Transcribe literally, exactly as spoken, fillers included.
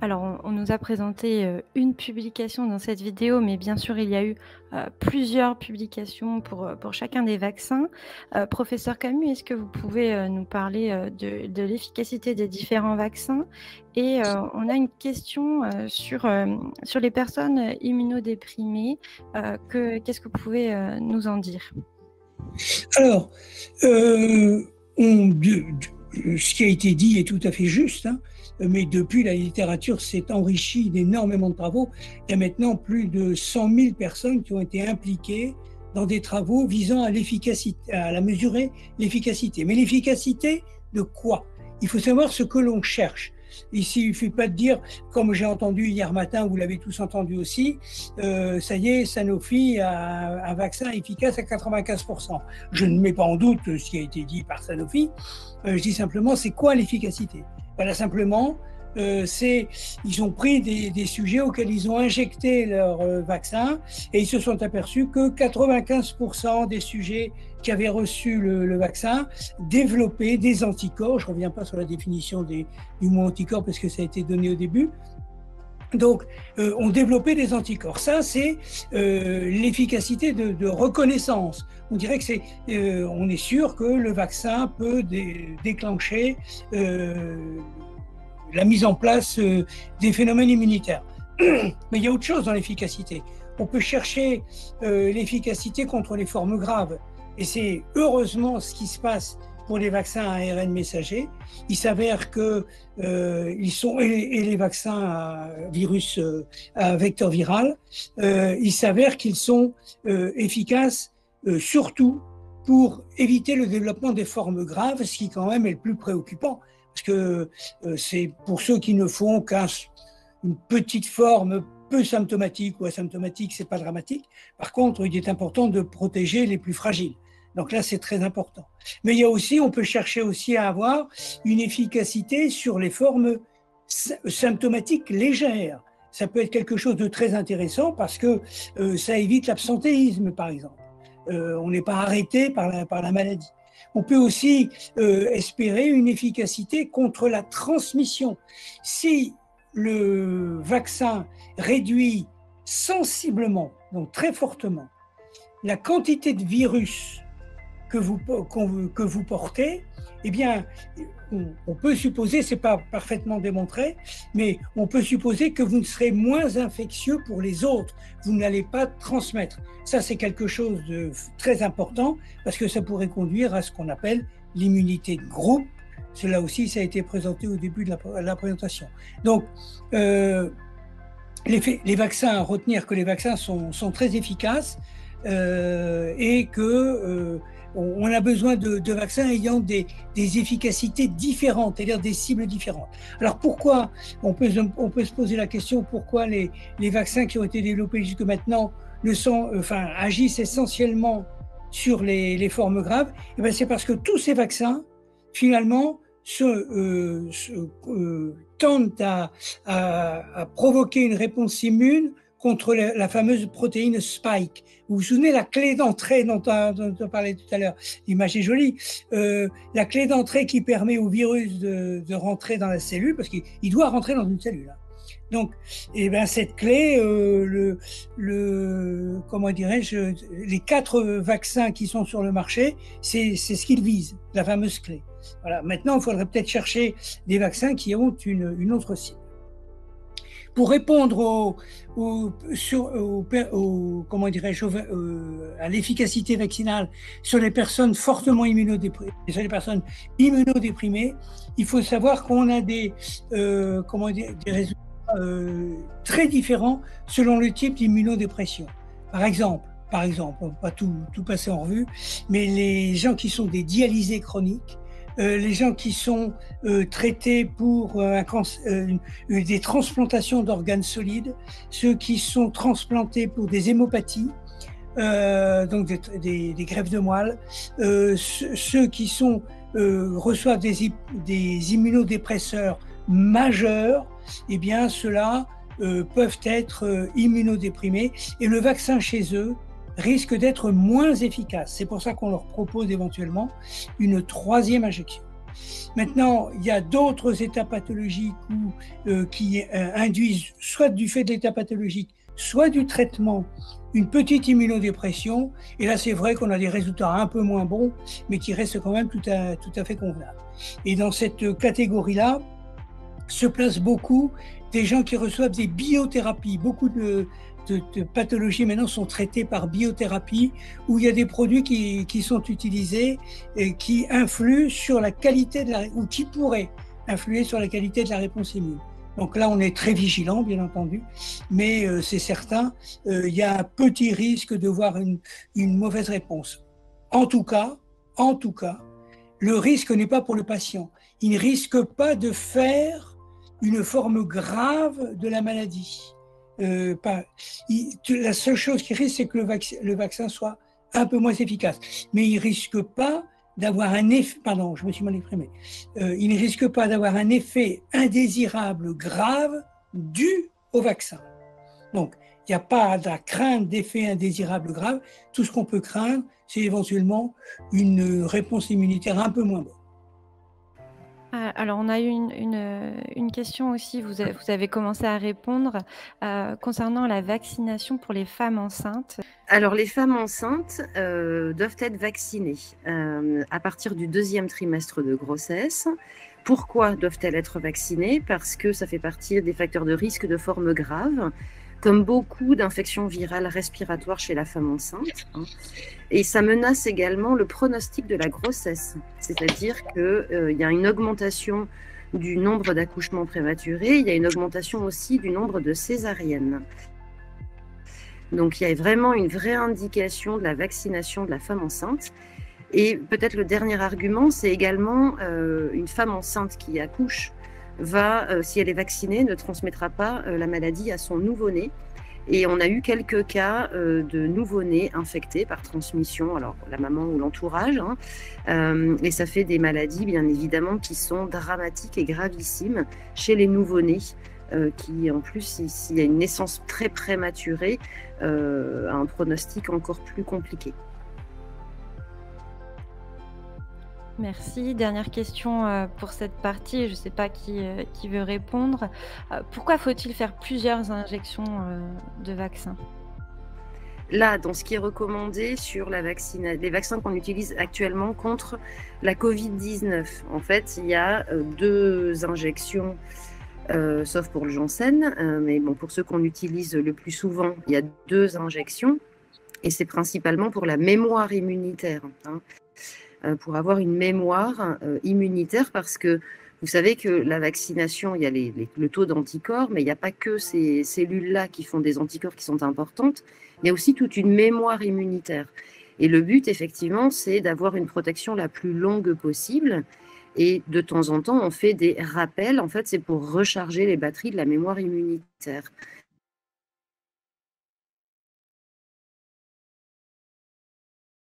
Alors, on, on nous a présenté euh, une publication dans cette vidéo, mais bien sûr, il y a eu euh, plusieurs publications pour, pour chacun des vaccins. Euh, professeur Camus, est-ce que vous pouvez euh, nous parler euh, de, de l'efficacité des différents vaccins? Et euh, on a une question euh, sur, euh, sur les personnes immunodéprimées. Euh, que, qu'est-ce que vous pouvez euh, nous en dire? Alors, euh, on, ce qui a été dit est tout à fait juste, hein. Mais depuis, la littérature s'est enrichie d'énormément de travaux. Il y a maintenant plus de cent mille personnes qui ont été impliquées dans des travaux visant à l'efficacité, à la mesurer l'efficacité. Mais l'efficacité de quoi? Il faut savoir ce que l'on cherche. Ici, il ne suffit pas de dire, comme j'ai entendu hier matin, vous l'avez tous entendu aussi, euh, ça y est, Sanofi a un vaccin efficace à quatre-vingt-quinze pour cent. Je ne mets pas en doute ce qui a été dit par Sanofi, euh, je dis simplement, c'est quoi l'efficacité? Voilà, simplement, euh, c'est, ils ont pris des, des sujets auxquels ils ont injecté leur euh, vaccin et ils se sont aperçus que quatre-vingt-quinze pour cent des sujets qui avaient reçu le, le vaccin développaient des anticorps. Je ne reviens pas sur la définition des, du mot anticorps parce que ça a été donné au début. Donc, euh, on développait des anticorps. Ça, c'est euh, l'efficacité de, de reconnaissance. On dirait que c'est, euh, on est sûr que le vaccin peut dé, déclencher euh, la mise en place euh, des phénomènes immunitaires. Mais il y a autre chose dans l'efficacité. On peut chercher euh, l'efficacité contre les formes graves. Et c'est heureusement ce qui se passe pour les vaccins à A R N messager. Il s'avère que euh, ils sont, et les, et les vaccins à virus euh, à vecteur viral, euh, il s'avère qu'ils sont euh, efficaces euh, surtout pour éviter le développement des formes graves, ce qui quand même est le plus préoccupant, parce que euh, c'est pour ceux qui ne font qu'une petite forme peu symptomatique ou asymptomatique, c'est pas dramatique. Par contre, il est important de protéger les plus fragiles. Donc là, c'est très important. Mais il y a aussi, on peut chercher aussi à avoir une efficacité sur les formes symptomatiques légères. Ça peut être quelque chose de très intéressant parce que euh, ça évite l'absentéisme, par exemple. Euh, on n'est pas arrêté par la, par la maladie. On peut aussi euh, espérer une efficacité contre la transmission. Si le vaccin réduit sensiblement, donc très fortement, la quantité de virus que vous, que vous portez, eh bien, on, on peut supposer, c'est pas parfaitement démontré, mais on peut supposer que vous ne serez moins infectieux pour les autres, vous n'allez pas transmettre. Ça, c'est quelque chose de très important parce que ça pourrait conduire à ce qu'on appelle l'immunité de groupe. Cela aussi, ça a été présenté au début de la, la présentation. Donc, euh, les, les vaccins, retenir que les vaccins sont, sont très efficaces. Euh, et que euh, on a besoin de, de vaccins ayant des, des efficacités différentes, c'est-à-dire des cibles différentes. Alors pourquoi on peut, on peut se poser la question pourquoi les, les vaccins qui ont été développés jusque maintenant ne sont, enfin, agissent essentiellement sur les, les formes graves? Et bien c'est parce que tous ces vaccins finalement se, euh, se, euh, tendent à, à, à provoquer une réponse immune contre la, la fameuse protéine spike. Vous vous souvenez la clé d'entrée dont on parlait tout à l'heure? L'image est jolie. Euh, la clé d'entrée qui permet au virus de, de rentrer dans la cellule, parce qu'il doit rentrer dans une cellule. Donc, eh ben, cette clé, euh, le, le, comment dirais-je, les quatre vaccins qui sont sur le marché, c'est ce qu'ils visent, la fameuse clé. Voilà. Maintenant, il faudrait peut-être chercher des vaccins qui ont une, une autre cible. Pour répondre au, au, sur, au, au, comment dirais-je, euh, à l'efficacité vaccinale sur les personnes fortement immunodéprimées, sur les personnes immunodéprimées, il faut savoir qu'on a des, euh, comment dire, des résultats euh, très différents selon le type d'immunodépression. Par exemple, par exemple, on va pas tout, tout passer en revue, mais les gens qui sont des dialysés chroniques, Euh, les gens qui sont euh, traités pour euh, un cancer, euh, euh, des transplantations d'organes solides, ceux qui sont transplantés pour des hémopathies, euh, donc des, des, des greffes de moelle, euh, ceux, ceux qui sont, euh, reçoivent des, des immunodépresseurs majeurs, eh bien ceux-là euh, peuvent être euh, immunodéprimés et le vaccin chez eux risque d'être moins efficace. C'est pour ça qu'on leur propose éventuellement une troisième injection. Maintenant, il y a d'autres états pathologiques où, euh, qui euh, induisent, soit du fait de l'état pathologique, soit du traitement, une petite immunodépression. Et là, c'est vrai qu'on a des résultats un peu moins bons, mais qui restent quand même tout à, tout à fait convenables. Et dans cette catégorie-là, se placent beaucoup des gens qui reçoivent des biothérapies. Beaucoup de, de, de pathologies maintenant sont traitées par biothérapie, où il y a des produits qui, qui sont utilisés et qui influent sur la qualité de la, ou qui pourraient influer sur la qualité de la réponse immune. Donc là, on est très vigilant, bien entendu, mais euh, c'est certain, euh, il y a un petit risque de voir une, une mauvaise réponse. En tout cas, en tout cas, le risque n'est pas pour le patient. Il ne risque pas de faire une forme grave de la maladie. Euh, pas, il, la seule chose qui risque, c'est que le, vac, le vaccin soit un peu moins efficace. Mais il ne risque pas d'avoir un effet, pardon, je me suis mal exprimé, euh, il ne risque pas d'avoir un effet indésirable grave dû au vaccin. Donc, il n'y a pas à craindre d'effet indésirable grave. Tout ce qu'on peut craindre, c'est éventuellement une réponse immunitaire un peu moins bonne. Alors, on a eu une, une, une question aussi, vous, vous avez commencé à répondre, euh, concernant la vaccination pour les femmes enceintes. Alors, les femmes enceintes euh, doivent être vaccinées euh, à partir du deuxième trimestre de grossesse. Pourquoi doivent-elles être vaccinées? Parce que ça fait partie des facteurs de risque de formes graves, comme beaucoup d'infections virales respiratoires chez la femme enceinte. Et ça menace également le pronostic de la grossesse, c'est-à-dire qu'il euh, y a une augmentation du nombre d'accouchements prématurés, il y a une augmentation aussi du nombre de césariennes. Donc il y a vraiment une vraie indication de la vaccination de la femme enceinte. Et peut-être le dernier argument, c'est également euh, une femme enceinte qui accouche, va, euh, si elle est vaccinée, ne transmettra pas euh, la maladie à son nouveau-né. Et on a eu quelques cas euh, de nouveau-nés infectés par transmission, alors la maman ou l'entourage, hein, euh, et ça fait des maladies, bien évidemment, qui sont dramatiques et gravissimes chez les nouveau-nés, euh, qui, en plus, s'il si y a une naissance très prématurée, euh, a un pronostic encore plus compliqué. Merci. Dernière question pour cette partie, je ne sais pas qui, qui veut répondre. Pourquoi faut-il faire plusieurs injections de vaccins? Là, dans ce qui est recommandé sur la vaccina... les vaccins qu'on utilise actuellement contre la covid dix-neuf, en fait, il y a deux injections, euh, sauf pour le Janssen, euh, mais bon, pour ceux qu'on utilise le plus souvent, il y a deux injections, et c'est principalement pour la mémoire immunitaire, hein, pour avoir une mémoire euh, immunitaire, parce que vous savez que la vaccination, il y a les, les, le taux d'anticorps, mais il n'y a pas que ces cellules-là qui font des anticorps qui sont importantes, il y a aussi toute une mémoire immunitaire. Et le but, effectivement, c'est d'avoir une protection la plus longue possible, et de temps en temps, on fait des rappels, en fait, c'est pour recharger les batteries de la mémoire immunitaire.